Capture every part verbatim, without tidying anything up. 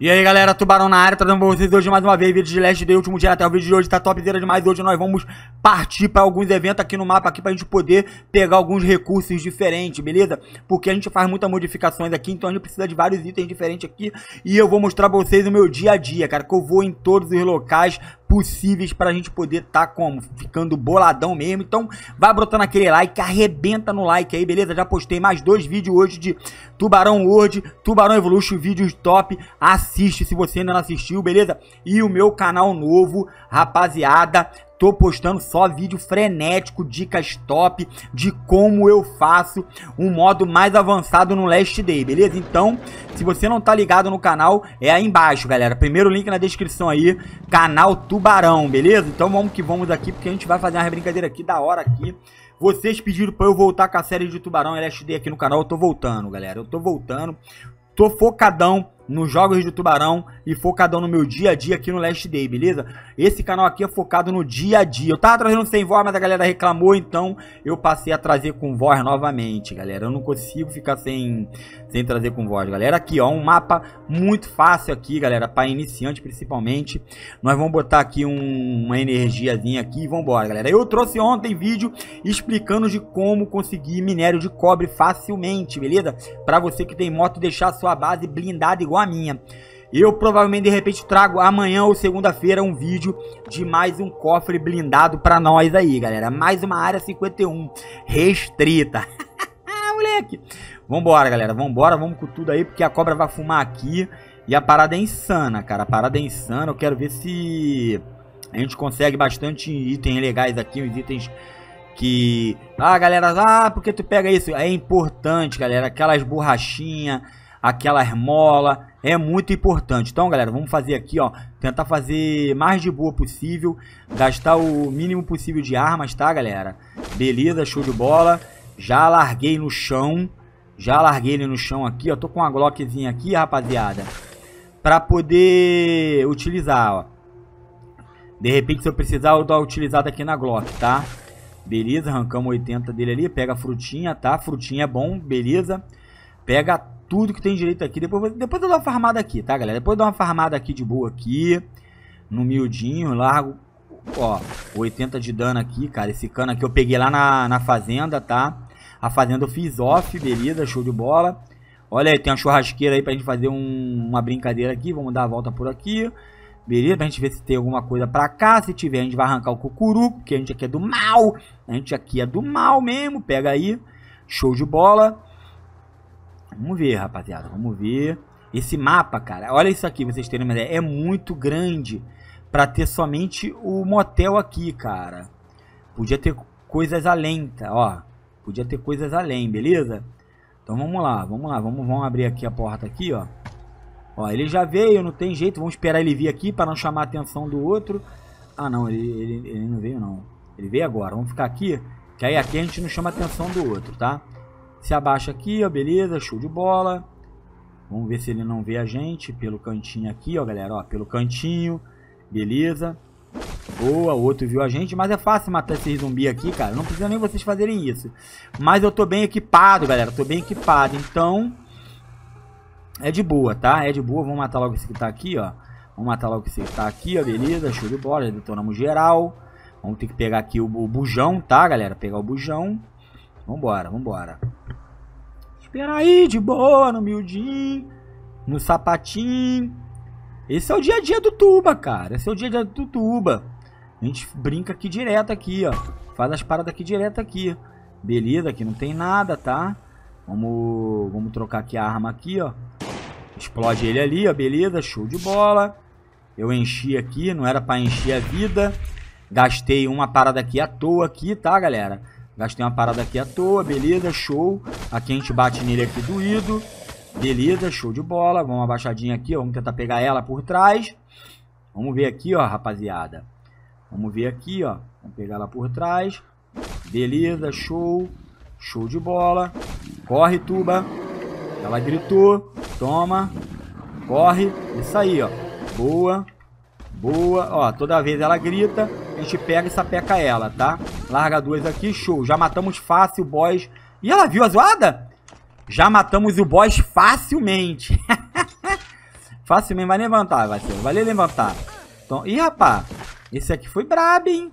E aí galera, Tubarão na área, trazendo pra vocês hoje mais uma vez vídeo de Last Day, último dia até o vídeo de hoje tá topzera demais. Hoje nós vamos partir pra alguns eventos aqui no mapa, aqui pra gente poder pegar alguns recursos diferentes, beleza? Porque a gente faz muitas modificações aqui, então a gente precisa de vários itens diferentes aqui. E eu vou mostrar pra vocês o meu dia a dia, cara, que eu vou em todos os locais possíveis pra gente poder tá como? Ficando boladão mesmo. Então vai brotando aquele like, arrebenta no like aí, beleza? Já postei mais dois vídeos hoje de Tubarão World, Tubarão Evolution, vídeos top. Assiste se você ainda não assistiu, beleza? E o meu canal novo, rapaziada, tô postando só vídeo frenético, dicas top de como eu faço um modo mais avançado no Last Day, beleza? Então, se você não tá ligado no canal, é aí embaixo, galera. Primeiro link na descrição aí, canal Tubarão, beleza? Então vamos que vamos aqui, porque a gente vai fazer uma brincadeira aqui, da hora aqui. Vocês pediram pra eu voltar com a série de Tubarão e Last Day aqui no canal, eu tô voltando, galera. Eu tô voltando, tô focadão nos jogos de Tubarão e focadão no meu dia a dia aqui no Last Day, beleza? Esse canal aqui é focado no dia a dia. Eu tava trazendo sem voz, mas a galera reclamou, então eu passei a trazer com voz novamente, galera. Eu não consigo ficar sem, sem trazer com voz, galera. Aqui, ó, um mapa muito fácil aqui, galera, pra iniciante principalmente. Nós vamos botar aqui um, uma energiazinha aqui e vambora, galera. Eu trouxe ontem vídeo explicando de como conseguir minério de cobre facilmente, beleza? Pra você que tem moto deixar a sua base blindada igual a minha. Eu provavelmente de repente trago amanhã ou segunda-feira um vídeo de mais um cofre blindado pra nós aí, galera. Mais uma área cinquenta e um restrita. Moleque, vambora, galera, vambora, vamos com tudo aí, porque a cobra vai fumar aqui e a parada é insana, cara. A parada é insana. Eu quero ver se a gente consegue bastante itens legais aqui, uns itens que... Ah, galera, ah, porque tu pega isso? É importante, galera, aquelas borrachinhas, aquela mola é muito importante. Então, galera, vamos fazer aqui, ó, tentar fazer mais de boa possível, gastar o mínimo possível de armas, tá, galera? Beleza, show de bola. Já larguei no chão, já larguei ele no chão aqui, ó. Tô com uma glockzinha aqui, rapaziada, pra poder utilizar, ó. De repente, se eu precisar, eu dou a utilizada aqui na glock, tá? Beleza, arrancamos oitenta dele ali, pega a frutinha, tá? Frutinha é bom, beleza. Pega tudo que tem direito aqui. Depois, depois eu dou uma farmada aqui, tá, galera? Depois eu dou uma farmada aqui de boa aqui. No miudinho, largo. Ó, oitenta de dano aqui, cara. Esse cano aqui eu peguei lá na, na fazenda, tá? A fazenda eu fiz off, beleza? Show de bola. Olha aí, tem uma churrasqueira aí pra gente fazer um, uma brincadeira aqui. Vamos dar a volta por aqui. Beleza? Pra gente ver se tem alguma coisa pra cá. Se tiver, a gente vai arrancar o cucuruco, porque a gente aqui é do mal. A gente aqui é do mal mesmo. Pega aí. Show de bola. Vamos ver, rapaziada, vamos ver. Esse mapa, cara, olha isso aqui, vocês terem uma ideia, é muito grande pra ter somente o motel aqui, cara. Podia ter coisas além, tá? Ó, podia ter coisas além, beleza? Então vamos lá, vamos lá, vamos, vamos abrir aqui a porta aqui, ó. Ó, ele já veio, não tem jeito, vamos esperar ele vir aqui pra não chamar a atenção do outro. Ah, não, ele, ele, ele não veio, não. Ele veio agora, vamos ficar aqui, que aí aqui a gente não chama a atenção do outro, tá? Se abaixa aqui, ó, beleza, show de bola. Vamos ver se ele não vê a gente pelo cantinho aqui, ó, galera, ó, pelo cantinho, beleza. Boa, outro viu a gente, mas é fácil matar esse zumbi aqui, cara, não precisa nem vocês fazerem isso. Mas eu tô bem equipado, galera, tô bem equipado, então é de boa, tá? É de boa, vamos matar logo esse que tá aqui, ó. Vamos matar logo esse que tá aqui, ó, beleza, show de bola, já detonamos geral. Vamos ter que pegar aqui o, o bujão, tá, galera, pegar o bujão. Vambora, vambora. Espera aí, de boa, no miudinho, no sapatinho. Esse é o dia a dia do Tuba, cara. Esse é o dia a dia do Tuba. A gente brinca aqui direto aqui, ó. Faz as paradas aqui direto aqui. Beleza, aqui não tem nada, tá? Vamos, vamos trocar aqui a arma aqui, ó. Explode ele ali, ó, beleza, show de bola. Eu enchi aqui, não era pra encher a vida. Gastei uma parada aqui à toa aqui, tá, galera? Gastei uma parada aqui à toa, beleza, show. Aqui a gente bate nele aqui doído. Beleza, show de bola. Vamos uma baixadinha aqui, ó. Vamos tentar pegar ela por trás. Vamos ver aqui, ó, rapaziada. Vamos ver aqui, ó. Vamos pegar ela por trás. Beleza, show. Show de bola. Corre, Tuba. Ela gritou. Toma. Corre. Isso aí, ó. Boa. Boa. Ó, toda vez ela grita, a gente pega e sapeca ela, tá? Larga duas aqui, show. Já matamos fácil o boss. E ela viu a zoada? Já matamos o boss facilmente. Facilmente vai levantar, parceiro. Vai levantar. Então, ih, rapá. Esse aqui foi brabo, hein?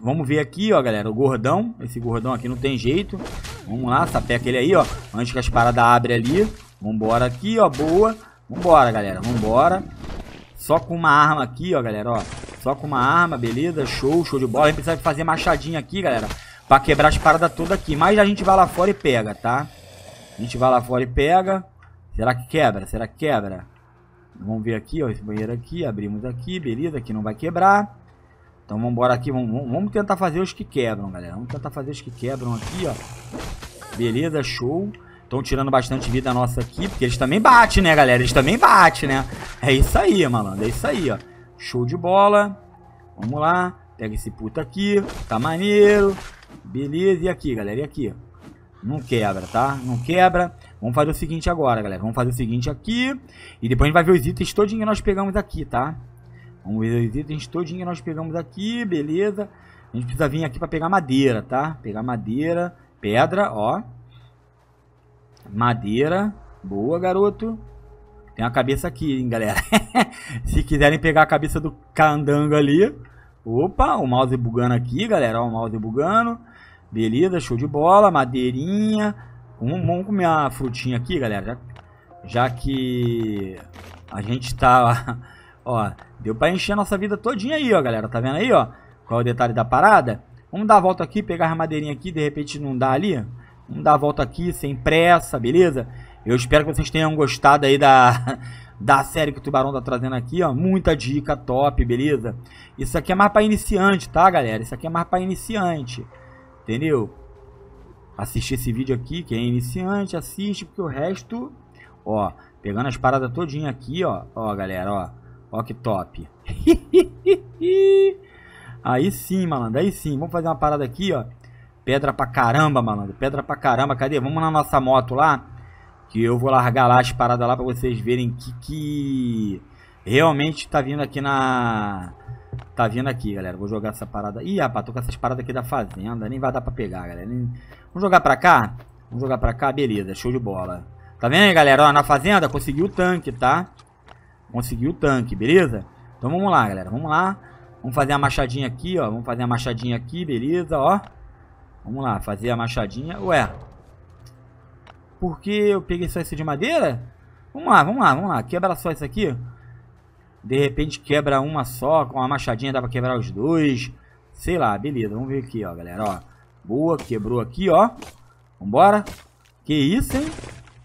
Vamos ver aqui, ó, galera. O gordão. Esse gordão aqui não tem jeito. Vamos lá, sapeca ele aí, ó. Antes que as paradas abrem ali. Vambora aqui, ó. Boa. Vambora, galera. Vambora. Só com uma arma aqui, ó, galera, ó. Só com uma arma, beleza. Show, show de bola. A gente precisa fazer machadinha aqui, galera. Pra quebrar as paradas todas aqui. Mas a gente vai lá fora e pega, tá? A gente vai lá fora e pega. Será que quebra? Será que quebra? Vamos ver aqui, ó. Esse banheiro aqui. Abrimos aqui, beleza. Aqui não vai quebrar. Então vamos embora aqui, vamos, vamos tentar fazer os que quebram, galera. Vamos tentar fazer os que quebram aqui, ó. Beleza, show. Estão tirando bastante vida nossa aqui, porque eles também batem, né, galera? Eles também batem, né? É isso aí, malandro, é isso aí, ó. Show de bola. Vamos lá, pega esse puto aqui. Tá maneiro. Beleza, e aqui, galera, e aqui? Não quebra, tá? Não quebra. Vamos fazer o seguinte agora, galera. Vamos fazer o seguinte aqui. E depois a gente vai ver os itens todinho que nós pegamos aqui, tá? Vamos ver os itens todinho que nós pegamos aqui, beleza. A gente precisa vir aqui pra pegar madeira, tá? Pegar madeira, pedra, ó. Madeira, boa, garoto. Tem uma cabeça aqui, hein, galera. Se quiserem pegar a cabeça do candango ali. Opa, o mouse bugando aqui, galera, ó, o mouse bugando. Beleza, show de bola, madeirinha. Vamos comer a frutinha aqui, galera. Já, já que a gente tá... Ó, deu pra encher a nossa vida todinha aí, ó, galera. Tá vendo aí, ó? Qual é o detalhe da parada? Vamos dar a volta aqui, pegar a madeirinha aqui. De repente não dá ali. Vamos dar a volta aqui, sem pressa, beleza? Eu espero que vocês tenham gostado aí da, da série que o Tubarão tá trazendo aqui, ó. Muita dica top, beleza? Isso aqui é mais pra iniciante, tá, galera? Isso aqui é mais pra iniciante, entendeu? Assiste esse vídeo aqui, quem é iniciante, assiste, porque o resto... Ó, pegando as paradas todinha aqui, ó. Ó, galera, ó. Ó que top. Aí sim, malandro. Aí sim. Vamos fazer uma parada aqui, ó. Pedra pra caramba, malandro. Pedra pra caramba. Cadê? Vamos na nossa moto lá. Que eu vou largar lá as paradas lá pra vocês verem que, que... realmente tá vindo aqui na... Tá vindo aqui, galera. Vou jogar essa parada. Ih, rapaz, tô com essas paradas aqui da fazenda. Nem vai dar pra pegar, galera. Nem... Vamos jogar pra cá? Vamos jogar pra cá? Beleza. Show de bola. Tá vendo aí, galera? Ó, na fazenda conseguiu o tanque, tá? Conseguiu o tanque, beleza? Então vamos lá, galera, vamos lá. Vamos fazer a machadinha aqui, ó. Vamos fazer a machadinha aqui, beleza, ó. Vamos lá, fazer a machadinha. Ué, por que eu peguei só isso de madeira? Vamos lá, vamos lá, vamos lá. Quebra só isso aqui. De repente quebra uma só. Com a machadinha dá pra quebrar os dois. Sei lá, beleza, vamos ver aqui, ó, galera, ó. Boa, quebrou aqui, ó. Vambora. Que isso, hein?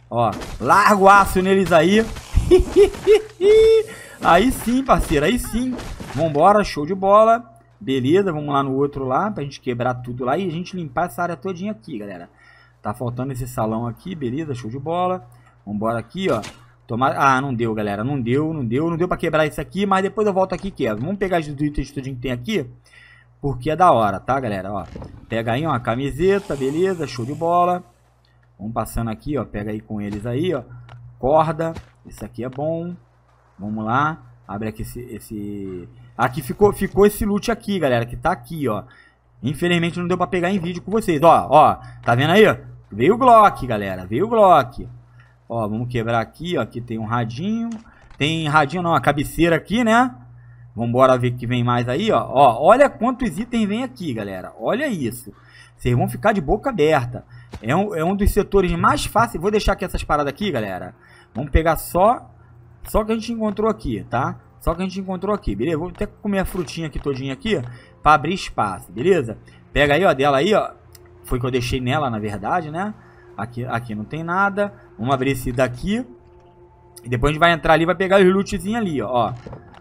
Ó, larga o aço neles aí. Aí sim, parceiro, aí sim. Vambora, show de bola. Beleza, vamos lá no outro lá. Pra gente quebrar tudo lá e a gente limpar essa área todinha aqui, galera. Tá faltando esse salão aqui, beleza, show de bola. Vambora aqui, ó. Tomar... Ah, não deu, galera, não deu, não deu. Não deu pra quebrar isso aqui, mas depois eu volto aqui e quebro. Vamos pegar os itens tudinho que tem aqui, porque é da hora, tá, galera, ó. Pega aí, ó, a camiseta, beleza, show de bola. Vamos passando aqui, ó. Pega aí com eles aí, ó. Corda, isso aqui é bom. Vamos lá, abre aqui esse, esse... Aqui ficou, ficou esse loot aqui, galera, que tá aqui, ó. Infelizmente não deu pra pegar em vídeo com vocês, ó, ó. Tá vendo aí? Veio o Glock, galera, veio o Glock. Ó, vamos quebrar aqui, ó, aqui tem um radinho. Tem radinho não, a cabeceira aqui, né? Vambora ver que vem mais aí, ó. Ó, olha quantos itens vem aqui, galera. Olha isso. Vocês vão ficar de boca aberta. É um, é um dos setores mais fáceis. Vou deixar aqui essas paradas aqui, galera. Vamos pegar só só que a gente encontrou aqui, tá? Só que a gente encontrou aqui, beleza? Vou até comer a frutinha aqui todinha aqui pra abrir espaço, beleza? Pega aí, ó, dela aí, ó. Foi que eu deixei nela, na verdade, né? Aqui, aqui não tem nada. Vamos abrir esse daqui. E depois a gente vai entrar ali e vai pegar os lootzinhos ali, ó.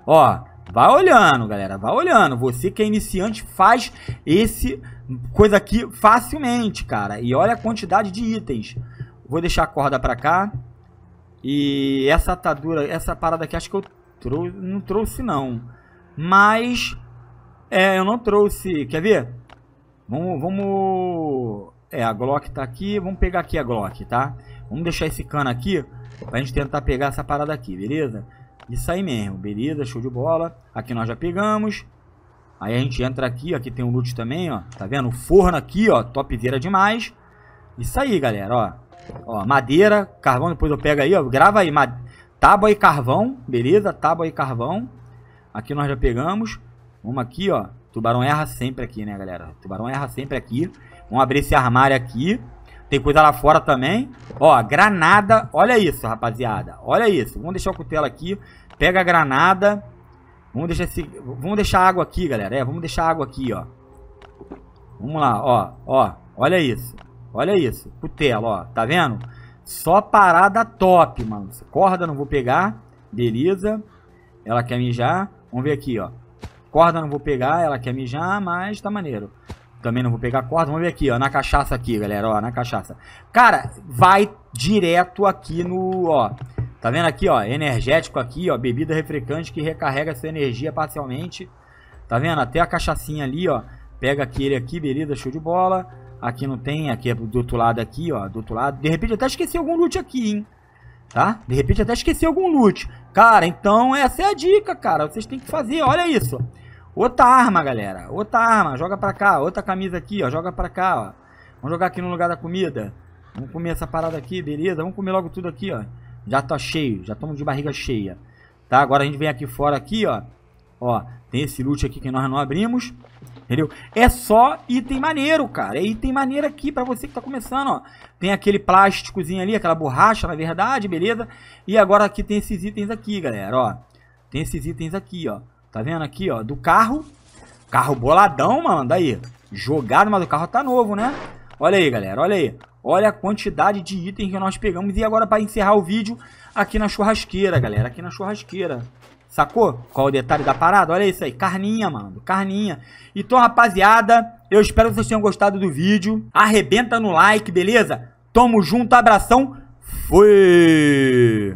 Ó, vai olhando, galera. Vai olhando. Você que é iniciante faz esse... coisa aqui facilmente, cara. E olha a quantidade de itens. Vou deixar a corda pra cá. E essa atadura, essa parada aqui, acho que eu trou não trouxe não. Mas é, eu não trouxe. Quer ver? Vamos, vamos... É, a Glock tá aqui. Vamos pegar aqui a Glock, tá? Vamos deixar esse cano aqui pra gente tentar pegar essa parada aqui, beleza? Isso aí mesmo, beleza? Show de bola. Aqui nós já pegamos. Aí a gente entra aqui, ó, aqui tem um loot também, ó. Tá vendo? O forno aqui, ó, topzera demais. Isso aí, galera, ó. Ó, madeira, carvão, depois eu pego aí, ó. Grava aí, Tábua e carvão, beleza? Tábua e carvão. Aqui nós já pegamos. Vamos aqui, ó. Tubarão erra sempre aqui, né, galera? Tubarão erra sempre aqui. Vamos abrir esse armário aqui. Tem coisa lá fora também. Ó, granada. Olha isso, rapaziada. Olha isso. Vamos deixar o cutelo aqui. Pega a granada. Vamos deixar esse... Vamos deixar água aqui, galera. É, vamos deixar água aqui, ó. Vamos lá, ó. Ó, olha isso. Olha isso. Cutelo, ó. Tá vendo? Só parada top, mano. Corda não vou pegar. Beleza. Ela quer mijar. Vamos ver aqui, ó. Corda não vou pegar. Ela quer mijar, mas tá maneiro. Também não vou pegar corda. Vamos ver aqui, ó. Na cachaça aqui, galera. Ó, na cachaça. Cara, vai direto aqui no... Ó. Tá vendo aqui, ó? Energético aqui, ó. Bebida refrescante que recarrega sua energia parcialmente. Tá vendo? Até a cachaçinha ali, ó. Pega aquele aqui, beleza. Show de bola. Aqui não tem. Aqui é do outro lado aqui, ó. Do outro lado. De repente até esqueci algum loot aqui, hein? Tá? De repente até esqueci algum loot. Cara, então essa é a dica, cara. Vocês têm que fazer. Olha isso. Outra arma, galera. Outra arma. Joga pra cá. Outra camisa aqui, ó. Joga pra cá, ó. Vamos jogar aqui no lugar da comida. Vamos comer essa parada aqui, beleza. Vamos comer logo tudo aqui, ó. Já tá cheio. Já estamos de barriga cheia. Tá? Agora a gente vem aqui fora aqui, ó. Ó. Tem esse loot aqui que nós não abrimos. Entendeu? É só item maneiro, cara. É item maneiro aqui pra você que tá começando, ó. Tem aquele plásticozinho ali, aquela borracha, na verdade, beleza? E agora aqui tem esses itens aqui, galera, ó. Tem esses itens aqui, ó. Tá vendo aqui, ó? Do carro. Carro boladão, mano. Daí. Jogado, mas o carro tá novo, né? Olha aí, galera. Olha aí. Olha a quantidade de itens que nós pegamos. E agora pra encerrar o vídeo, aqui na churrasqueira, galera. Aqui na churrasqueira. Sacou? Qual o detalhe da parada? Olha isso aí, carninha, mano, carninha. Então, rapaziada, eu espero que vocês tenham gostado do vídeo. Arrebenta no like, beleza? Tamo junto, abração, fui!